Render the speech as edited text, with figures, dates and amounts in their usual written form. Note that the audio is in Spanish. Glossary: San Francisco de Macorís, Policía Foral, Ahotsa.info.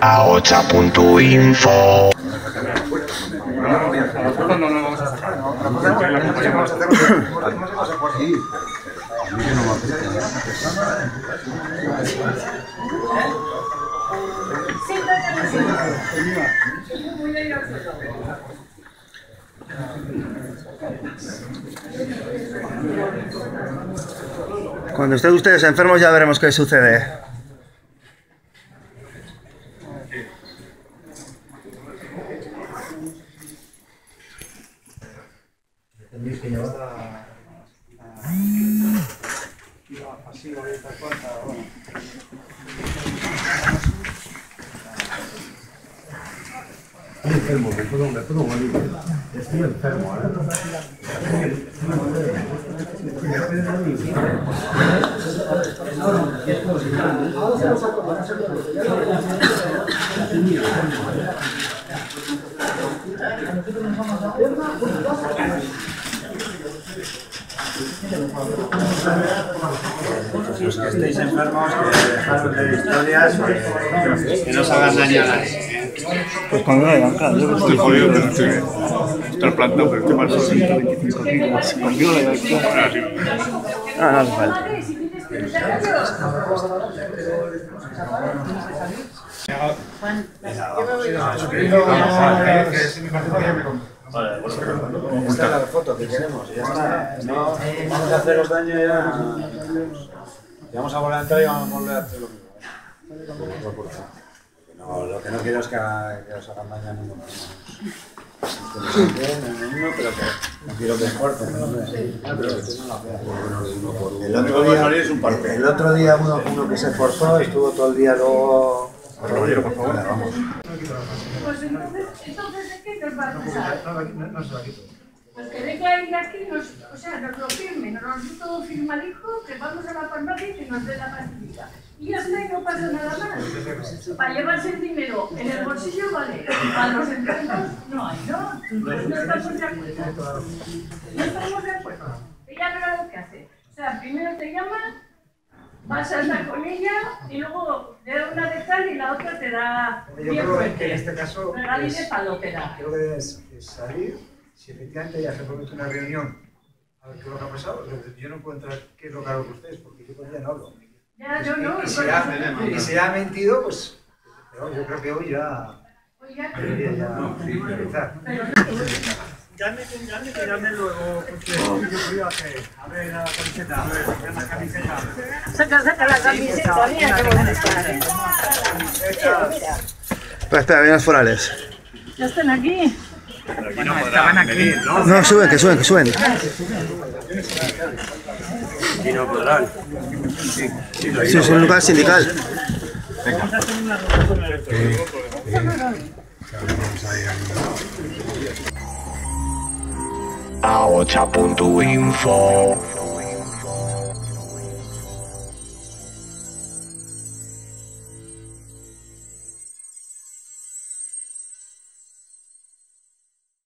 Ahotsa.info. Cuando estén ustedes enfermos ya veremos qué sucede. Tendréis que llevar a pasivo de esta cuarta. Estoy enfermo, me puedo morir. Estoy enfermo, ahora. Los que estéis enfermos, que dejaros de historias, que no os hagan daño a nadie. Pues cuando me bancan, yo estoy jodido, pero estoy bien. Estoy plantado, pero estoy mal solo. 25.000, conmigo la bancan. Ah, no hace falta. Vale, bueno, esta es la foto que tenemos, ya está. No vamos a haceros daño, ya vamos a volver a entrar y vamos a volver a hacer lo mismo. No, lo que no quiero es que os hagan daño a ninguno. Pero que no quiero que escorten, pero que no lo veas. El otro día uno que se esforzó estuvo todo el día luego. Caballero, por favor, vamos. Pues entonces ¿de qué nos va a pasar? No se la quito. Pues que venga él aquí, o sea, nos lo firme, nos lo dé todo firmadico, que vamos a la farmacia y que nos dé la pastillita. Y ya está, y no pasa nada más. Para llevarse el dinero en el bolsillo, vale. Para los enfermos, no hay, ¿no? Pues no estamos de acuerdo. No estamos de acuerdo. Ella no era lo que hace. O sea, primero te llama, vas a andar con ella y luego de una de tal y la otra te da. Yo creo que en este caso creo que es salir. Si efectivamente ya se promete una reunión, a ver qué es lo que ha pasado. Yo no puedo entrar qué es lo que hago con ustedes, porque yo con ella no hablo. Ya, yo no. Y si ha mentido, pues yo creo que hoy ya debería ya finalizar. Llame luego, porque yo voy a hacer. A ver la camiseta, a ver la camiseta. Saca la camiseta, mira qué bonita. Mira, espera, vienen los forales. ¿Ya están aquí? No, estaban aquí, ¿no? No, suben. Y no podrán. Sí, es un lugar sindical. Venga. Ahotsa.info